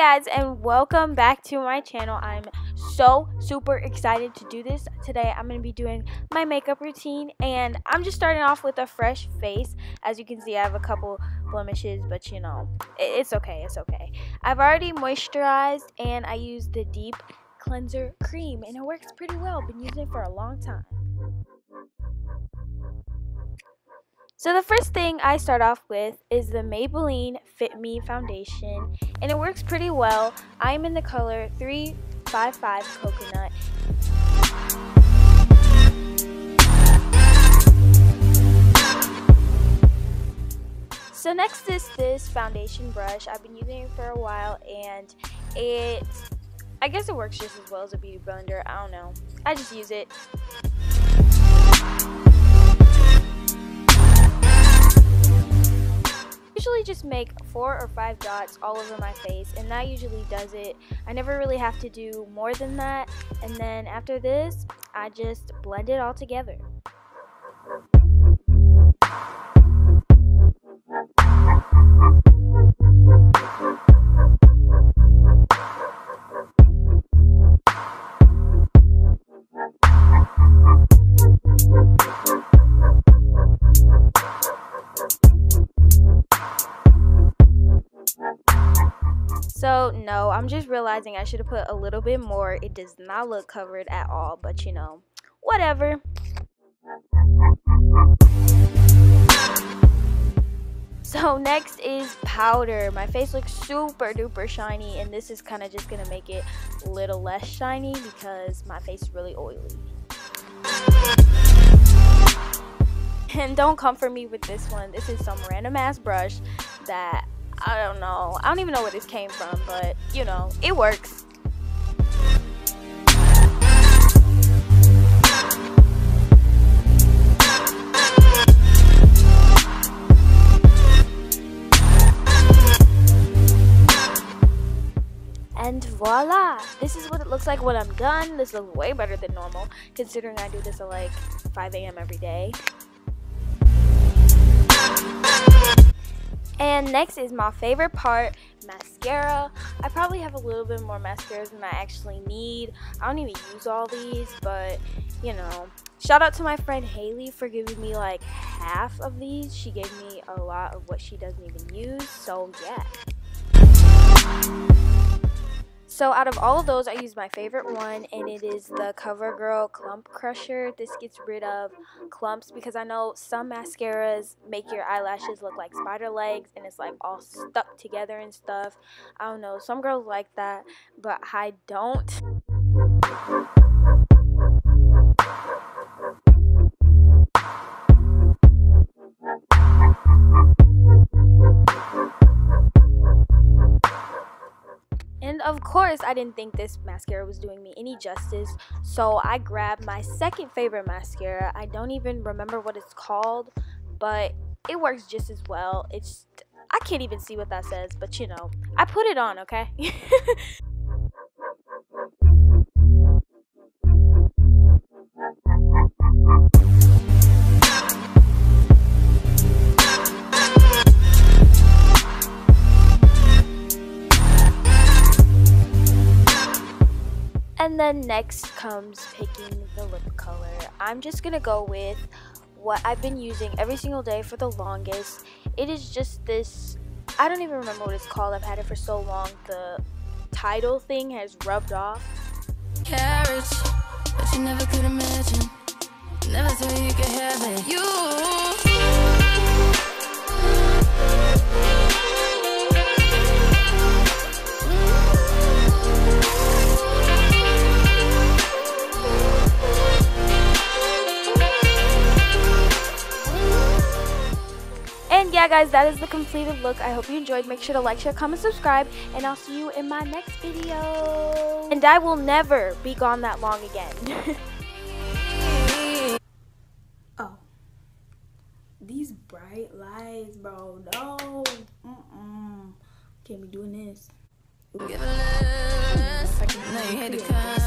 guys, and welcome back to my channel. I'm so super excited to do this today. I'm gonna be doing my makeup routine, and I'm just starting off with a fresh face. As you can see, I have a couple blemishes, but you know, it's okay, it's okay. I've already moisturized and I used the deep cleanser cream, and it works pretty well. Been using it for a long time. So the first thing I start off with is the Maybelline Fit Me Foundation, and it works pretty well. I'm in the color 355 Coconut. So next is this foundation brush. I've been using it for a while, and I guess it works just as well as a beauty blender. I don't know. I just use it. Usually just make 4 or 5 dots all over my face, and that usually does it. I never really have to do more than that, and then after this I just blend it all together. So no, I'm just realizing I should have put a little bit more. It does not look covered at all, but you know, whatever. So next is powder. My face looks super duper shiny, and this is kind of just gonna make it a little less shiny because my face is really oily. And don't come for me with this one. This is some random ass brush that I don't know. I don't even know where this came from, but you know, it works. And voila! This is what it looks like when I'm done. This looks way better than normal, considering I do this at like 5 a.m. every day. And next is my favorite part, mascara. I probably have a little bit more mascaras than I actually need. I don't even use all these, but you know, shout out to my friend Hailey for giving me like half of these. She gave me a lot of what she doesn't even use, so yeah. So out of all of those, I used my favorite one, and it is the CoverGirl Clump Crusher. This gets rid of clumps because I know some mascaras make your eyelashes look like spider legs, and it's like all stuck together and stuff. I don't know, some girls like that, but I don't. Of course, I didn't think this mascara was doing me any justice, so I grabbed my second favorite mascara. I don't even remember what it's called, but it works just as well. It's, I can't even see what that says, but you know, I put it on, okay? And then next comes picking the lip color. I'm just gonna go with what I've been using every single day for the longest. It is just this, I don't even remember what it's called. I've had it for so long. The title thing has rubbed off. Carriage, but you never could imagine. Never thought you could have it. Yeah, guys, that is the completed look. I hope you enjoyed. Make sure to like, share, comment, subscribe, and I'll see you in my next video. And I will never be gone that long again. Oh. These bright lights, bro. No. Can't be doing this. Ooh.